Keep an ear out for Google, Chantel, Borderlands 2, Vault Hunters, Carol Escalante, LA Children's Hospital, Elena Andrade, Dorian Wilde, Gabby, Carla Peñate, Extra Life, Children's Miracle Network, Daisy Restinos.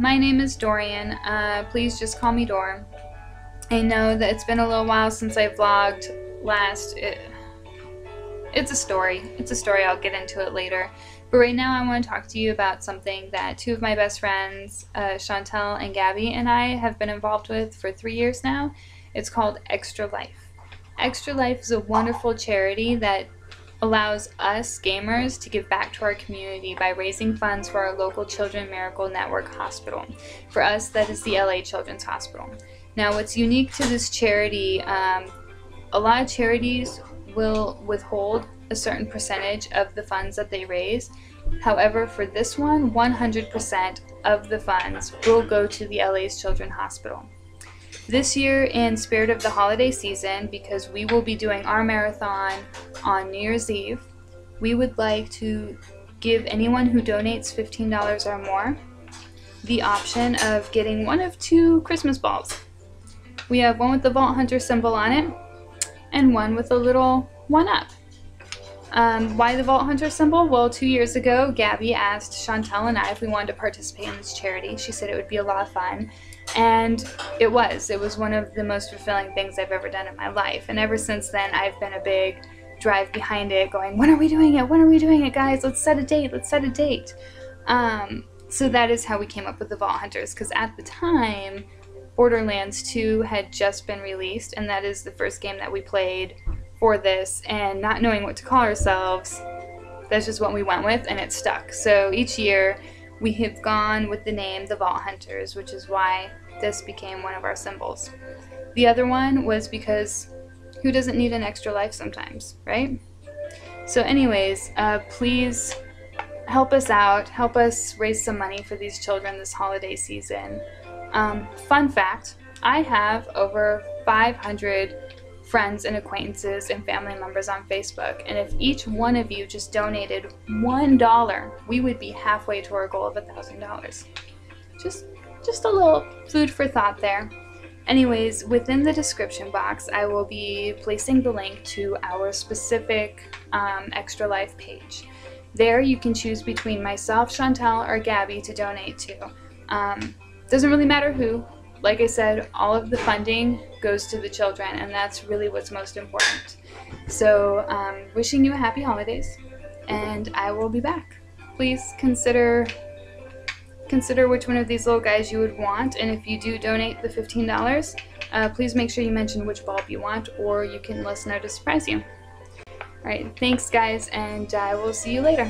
My name is Dorian. Please just call me Dor. I know that it's been a little while since I vlogged last. It's a story. It's a story. I'll get into it later. But right now I want to talk to you about something that two of my best friends, Chantel and Gabby, and I have been involved with for 3 years now. It's called Extra Life. Extra Life is a wonderful charity that allows us gamers to give back to our community by raising funds for our local Children's Miracle Network hospital. For us, that is the LA Children's Hospital. Now, what's unique to this charity, a lot of charities will withhold a certain percentage of the funds that they raise. However, for this one, 100% of the funds will go to the LA Children's Hospital. This year, in spirit of the holiday season, because we will be doing our marathon on New Year's Eve, we would like to give anyone who donates $15 or more the option of getting one of two Christmas balls. We have one with the Vault Hunter symbol on it and one with a little one-up. Why the Vault Hunter symbol? Well, 2 years ago, Gabby asked Chantel and I if we wanted to participate in this charity. She said it would be a lot of fun. And it was. It was one of the most fulfilling things I've ever done in my life. And ever since then, I've been a big drive behind it, going, when are we doing it? When are we doing it, guys? Let's set a date. Let's set a date. So that is how we came up with the Vault Hunters, because at the time, Borderlands 2 had just been released, and that is the first game that we played for this. And not knowing what to call ourselves, that's just what we went with, and it stuck. So each year, we have gone with the name the Vault Hunters, which is why this became one of our symbols. The other one was because who doesn't need an extra life sometimes, right? So anyways, please help us out. Help us raise some money for these children this holiday season. Fun fact, I have over 500 friends and acquaintances and family members on Facebook, and if each one of you just donated $1, we would be halfway to our goal of $1,000. Just a little food for thought there. Anyways, within the description box, I will be placing the link to our specific Extra Life page. There you can choose between myself, Chantel, or Gabby to donate to. Doesn't really matter who. Like I said, all of the funding goes to the children, and that's really what's most important. So, wishing you a happy holidays, and I will be back. Please consider which one of these little guys you would want, and if you do donate the $15, please make sure you mention which bulb you want, or you can let us know to surprise you. Alright, thanks guys, and I will see you later.